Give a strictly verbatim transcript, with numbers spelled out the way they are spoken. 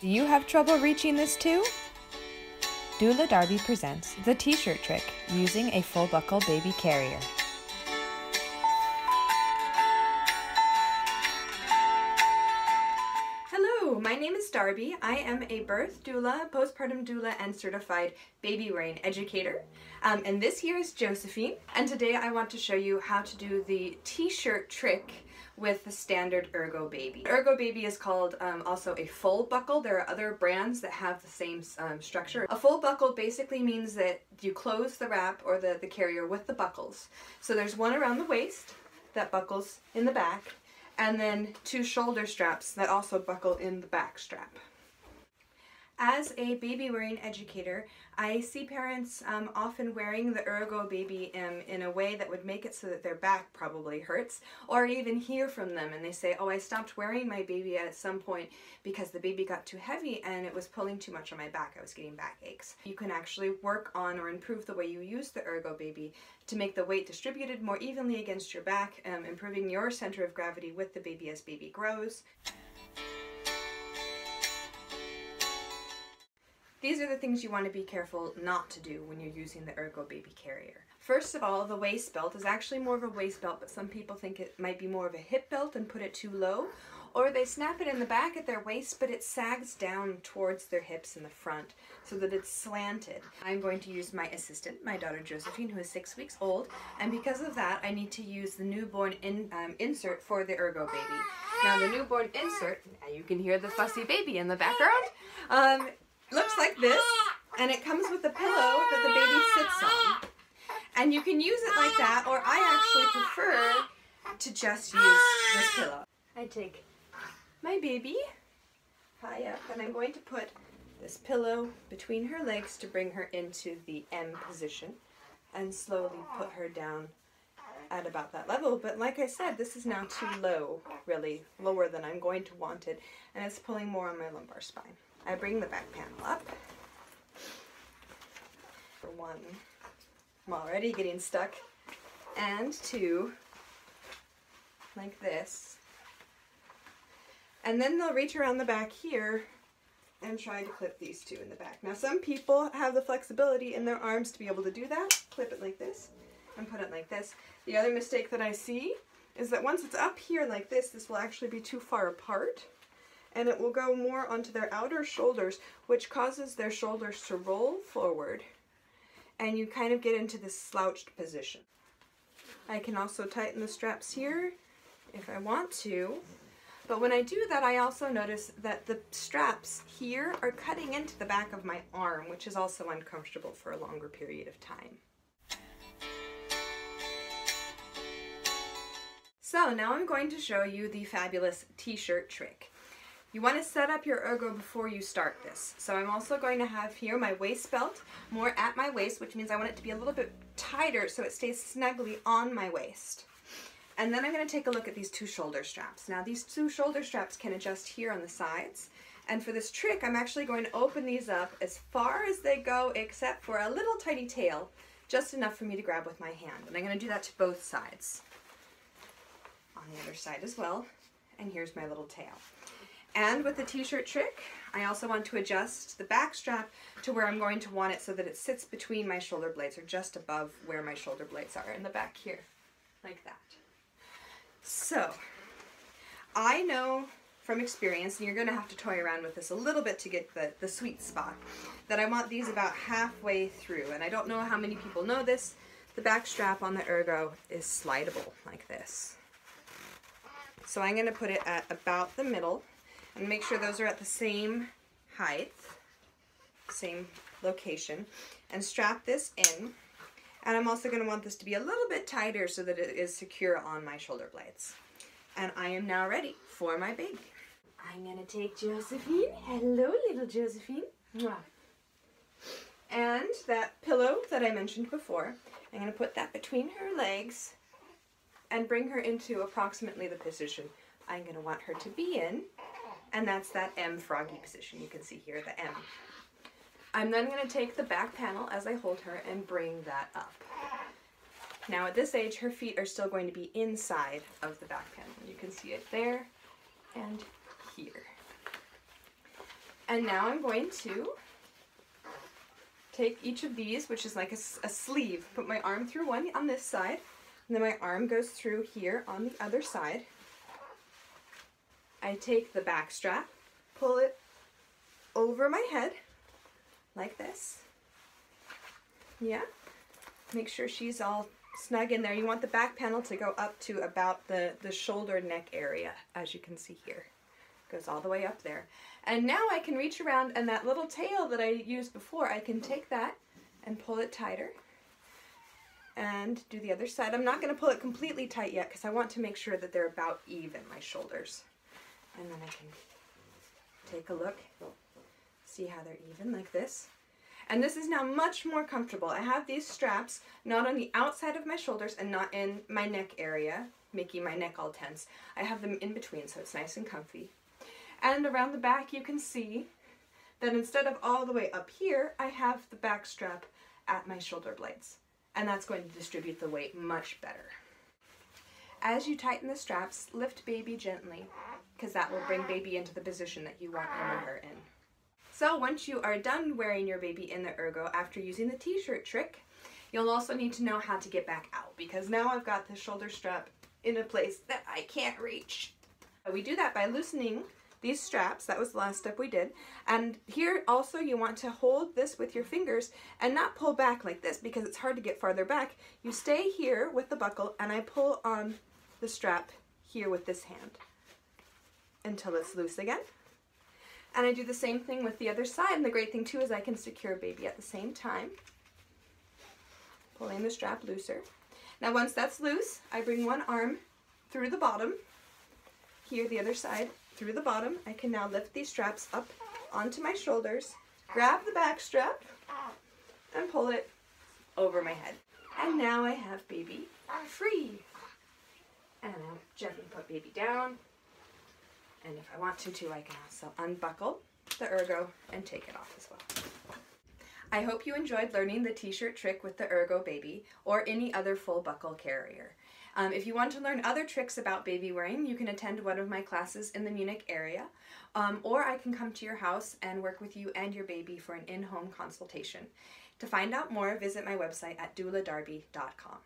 Do you have trouble reaching this too? Doula Darby presents the t-shirt trick using a full buckle baby carrier. Hello, my name is Darby. I am a birth doula, postpartum doula, and certified baby wearing educator. Um, and this here is Josephine. And today I want to show you how to do the t-shirt trick with the standard Ergo Baby. Ergo Baby is called um, also a full buckle. There are other brands that have the same um, structure. A full buckle basically means that you close the wrap or the, the carrier with the buckles. So there's one around the waist that buckles in the back, and then two shoulder straps that also buckle in the back strap. As a baby wearing educator, I see parents um, often wearing the Ergo Baby um, in a way that would make it so that their back probably hurts, or even hear from them and they say, oh, I stopped wearing my baby at some point because the baby got too heavy and it was pulling too much on my back. I was getting back aches. You can actually work on or improve the way you use the Ergo Baby to make the weight distributed more evenly against your back, um, improving your center of gravity with the baby as baby grows. These are the things you want to be careful not to do when you're using the Ergo Baby carrier. First of all, the waist belt is actually more of a waist belt, but some people think it might be more of a hip belt and put it too low, or they snap it in the back at their waist, but it sags down towards their hips in the front so that it's slanted. I'm going to use my assistant, my daughter Josephine, who is six weeks old, and because of that, I need to use the newborn in, um, insert for the Ergo Baby. Now the newborn insert, you can hear the fussy baby in the background, um, looks like this, and it comes with a pillow that the baby sits on, and you can use it like that, or I actually prefer to just use this pillow. I take my baby high up and I'm going to put this pillow between her legs to bring her into the M position and slowly put her down at about that level. But like I said, this is now too low, really lower than I'm going to want it, and it's pulling more on my lumbar spine. I bring the back panel up for one, I'm already getting stuck, and two, like this, and then they'll reach around the back here and try to clip these two in the back. Now some people have the flexibility in their arms to be able to do that, clip it like this and put it like this. The other mistake that I see is that once it's up here like this, this will actually be too far apart, and it will go more onto their outer shoulders, which causes their shoulders to roll forward, and you kind of get into this slouched position. I can also tighten the straps here if I want to, but when I do that, I also notice that the straps here are cutting into the back of my arm, which is also uncomfortable for a longer period of time. So now I'm going to show you the fabulous t-shirt trick. You want to set up your Ergo before you start this. So I'm also going to have here my waist belt more at my waist, which means I want it to be a little bit tighter so it stays snugly on my waist. And then I'm going to take a look at these two shoulder straps. Now these two shoulder straps can adjust here on the sides. And for this trick, I'm actually going to open these up as far as they go except for a little tiny tail, just enough for me to grab with my hand. And I'm going to do that to both sides. On the other side as well. And here's my little tail. And with the t-shirt trick, I also want to adjust the back strap to where I'm going to want it so that it sits between my shoulder blades or just above where my shoulder blades are in the back here, like that. So, I know from experience, and you're gonna have to toy around with this a little bit to get the, the sweet spot, that I want these about halfway through, and I don't know how many people know this, the back strap on the Ergo is slidable like this. So I'm gonna put it at about the middle, and make sure those are at the same height, same location, and strap this in. And I'm also going to want this to be a little bit tighter so that it is secure on my shoulder blades. And I am now ready for my baby. I'm going to take Josephine. Hello, little Josephine. Mwah. And that pillow that I mentioned before, I'm going to put that between her legs and bring her into approximately the position I'm going to want her to be in. And that's that M froggy position. You can see here the M. I'm then going to take the back panel as I hold her and bring that up. Now at this age, her feet are still going to be inside of the back panel. You can see it there and here. And now I'm going to take each of these, which is like a, a sleeve, put my arm through one on this side, and then my arm goes through here on the other side. I take the back strap, pull it over my head, like this. Yeah, make sure she's all snug in there. You want the back panel to go up to about the, the shoulder neck area, as you can see here. It goes all the way up there. And now I can reach around, and that little tail that I used before, I can take that and pull it tighter and do the other side. I'm not going to pull it completely tight yet because I want to make sure that they're about even, my shoulders. And then I can take a look, see how they're even like this. And this is now much more comfortable. I have these straps not on the outside of my shoulders and not in my neck area, making my neck all tense. I have them in between, so it's nice and comfy. And around the back you can see that instead of all the way up here, I have the back strap at my shoulder blades. And that's going to distribute the weight much better. As you tighten the straps, lift baby gently, because that will bring baby into the position that you want him or her in. So once you are done wearing your baby in the Ergo after using the t-shirt trick, you'll also need to know how to get back out, because now I've got the shoulder strap in a place that I can't reach. We do that by loosening these straps. That was the last step we did. And here also you want to hold this with your fingers and not pull back like this, because it's hard to get farther back. You stay here with the buckle, and I pull on the strap here with this hand until it's loose again. And I do the same thing with the other side, and the great thing too is I can secure baby at the same time, pulling the strap looser. Now once that's loose, I bring one arm through the bottom, here the other side through the bottom. I can now lift these straps up onto my shoulders, grab the back strap, and pull it over my head. And now I have baby free. And I'll gently put baby down. And if I want to too, I can also unbuckle the Ergo and take it off as well. I hope you enjoyed learning the t-shirt trick with the Ergo Baby or any other full buckle carrier. Um, if you want to learn other tricks about baby wearing, you can attend one of my classes in the Munich area, um, or I can come to your house and work with you and your baby for an in-home consultation. To find out more, visit my website at doula darby dot com.